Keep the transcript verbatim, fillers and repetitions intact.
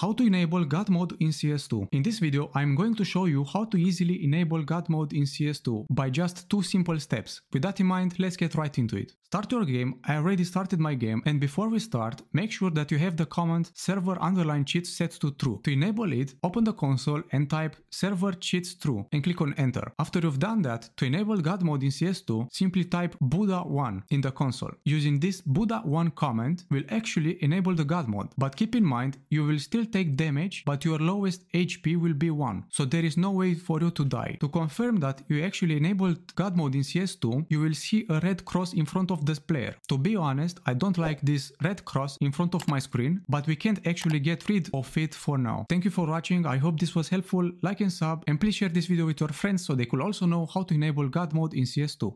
How to enable God mode in C S two. In this video, I'm going to show you how to easily enable God mode in C S two by just two simple steps. With that in mind, let's get right into it. Start your game. I already started my game, and before we start, make sure that you have the command server underline cheats set to true. To enable it, open the console and type server cheats true and click on enter. After you've done that, to enable God mode in C S two, simply type Buddha one in the console. Using this Buddha one command will actually enable the God mode, but keep in mind you will still take damage, but your lowest H P will be one, so there is no way for you to die. To confirm that you actually enabled God mode in C S two, you will see a red cross in front of this player. To be honest, I don't like this red cross in front of my screen, but we can't actually get rid of it for now. Thank you for watching, I hope this was helpful. Like and sub, and please share this video with your friends so they could also know how to enable God mode in C S two.